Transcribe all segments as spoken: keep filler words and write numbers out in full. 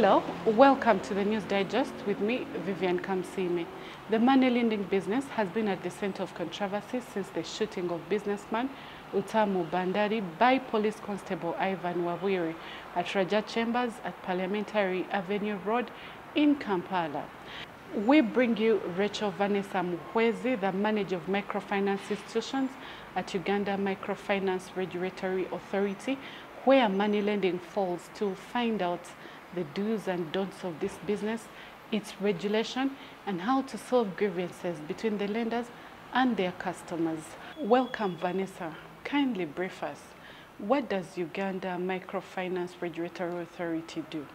Hello, welcome to the News Digest with me, Vivian Kamsimi. The money lending business has been at the center of controversy since the shooting of businessman Utamu Bandari by Police Constable Ivan Wawiri at Rajah Chambers at Parliamentary Avenue Road in Kampala. We bring you Rachel Vanessa Mukwezi, the manager of microfinance institutions at Uganda Microfinance Regulatory Authority, where money lending falls, to find out the do's and don'ts of this business, its regulation, and how to solve grievances between the lenders and their customers. Welcome, Vanessa. Kindly brief us. What does Uganda Microfinance Regulatory Authority do?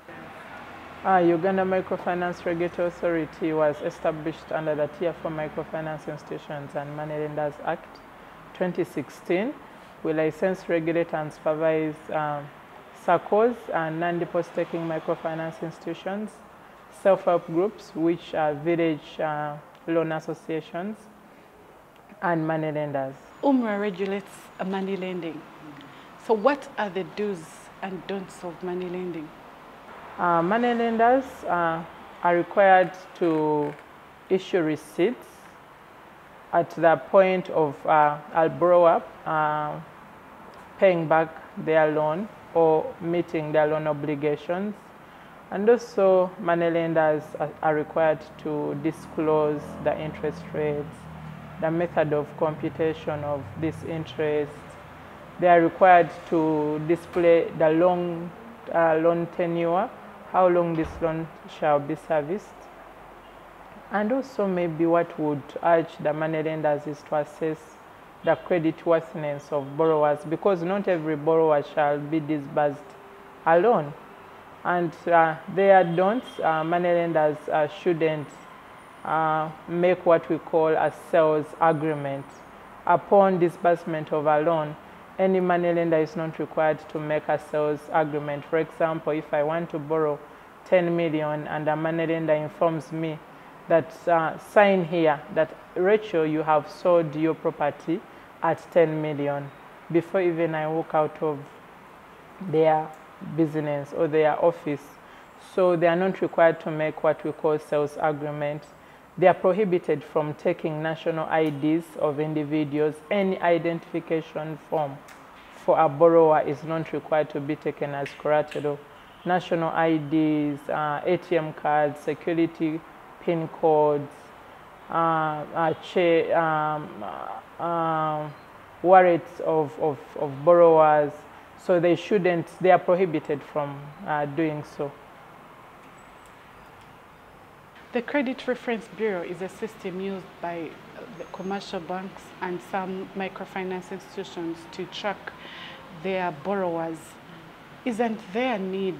Uh, Uganda Microfinance Regulatory Authority was established under the Tier four Microfinance Institutions and Money Lenders Act twenty sixteen. We license, regulate, and supervise um, SACOS and non-deposit taking microfinance institutions, self-help groups, which are village uh, loan associations, and money lenders. UMRA regulates money lending. So what are the do's and don'ts of money lending? Uh, money lenders uh, are required to issue receipts at the point of uh, a borrower uh, paying back their loan or meeting their loan obligations. And also, money lenders are, are required to disclose the interest rates, the method of computation of this interest. They are required to display the long uh, loan tenure, how long this loan shall be serviced. And also, maybe what would urge the money lenders is to assess the creditworthiness of borrowers, because not every borrower shall be disbursed a loan. And uh, their don'ts, uh, money lenders uh, shouldn't uh, make what we call a sales agreement. Upon disbursement of a loan, any money lender is not required to make a sales agreement. For example, if I want to borrow ten million and a money lender informs me that uh, sign here that, Rachel, you have sold your property at ten million, before even I walk out of their business or their office. So they are not required to make what we call sales agreement. They are prohibited from taking national I Ds of individuals. Any identification form for a borrower is not required to be taken as collateral. National I Ds, uh, A T M cards, security pin codes, uh, uh, cha um, uh, uh, warrants of, of, of borrowers. So they shouldn't, they are prohibited from uh, doing so. The Credit Reference Bureau is a system used by the commercial banks and some microfinance institutions to track their borrowers. Isn't there a need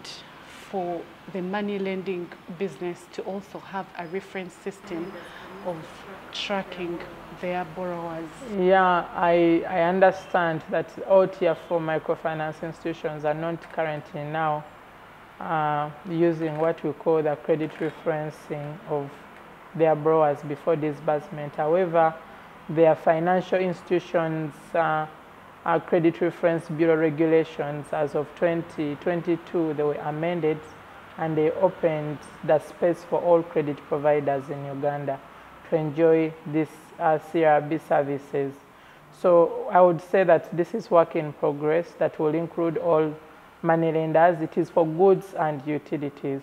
for the money lending business to also have a reference system of tracking their borrowers? Yeah, I, I understand that all Tier four microfinance institutions are not currently now uh, using what we call the credit referencing of their borrowers before disbursement. However, their financial institutions uh, Our Credit Reference Bureau regulations as of twenty twenty-two, they were amended and they opened the space for all credit providers in Uganda to enjoy these uh, C R B services. So I would say that this is work in progress that will include all money lenders. It is for goods and utilities.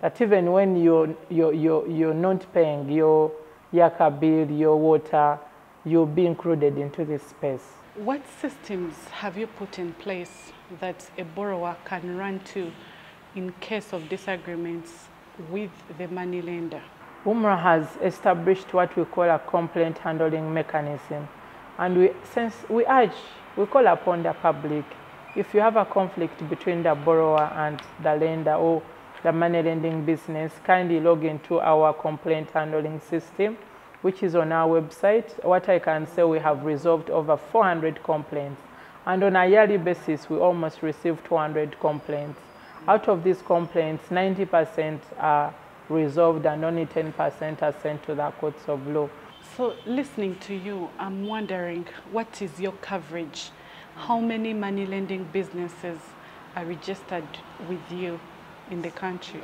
That even when you're, you're, you're, you're not paying your Yaka bill, your water, you'll be included into this space. What systems have you put in place that a borrower can run to in case of disagreements with the money lender? UMRA has established what we call a complaint handling mechanism. And we, since we urge, we call upon the public, if you have a conflict between the borrower and the lender or the money lending business, kindly log into our complaint handling system, which is on our website. What I can say, we have resolved over four hundred complaints. And on a yearly basis, we almost receive two hundred complaints. Out of these complaints, ninety percent are resolved and only ten percent are sent to the courts of law. So listening to you, I'm wondering, what is your coverage? How many money lending businesses are registered with you in the country.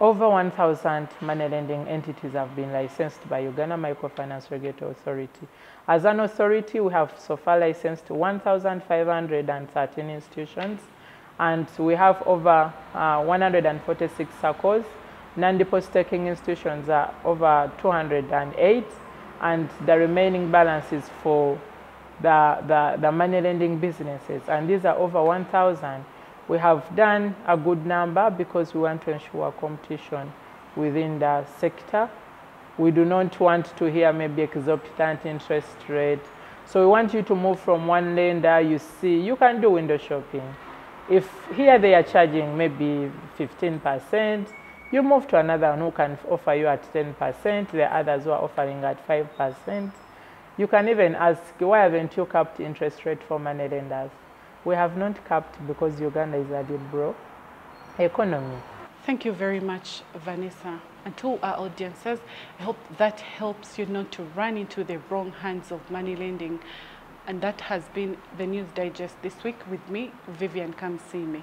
Over one thousand money lending entities have been licensed by Uganda Microfinance Regulatory Authority. As an authority, we have so far licensed one thousand five hundred thirteen institutions, and we have over uh, one hundred forty-six SACOS. Non-deposit taking institutions are over two hundred eight, and the remaining balance is for the, the, the money lending businesses, and these are over one thousand. We have done a good number because we want to ensure competition within the sector. We do not want to hear maybe exorbitant interest rate. So we want you to move from one lender. You see, you can do window shopping. If here they are charging maybe fifteen percent, you move to another one who can offer you at ten percent. The others who are offering at five percent. You can even ask, why haven't you capped interest rate for money lenders? We have not capped because Uganda is a deep-broke economy. Thank you very much, Vanessa. And to our audiences, I hope that helps you not to run into the wrong hands of money lending. And that has been the News Digest this week with me, Vivian Kamsimi.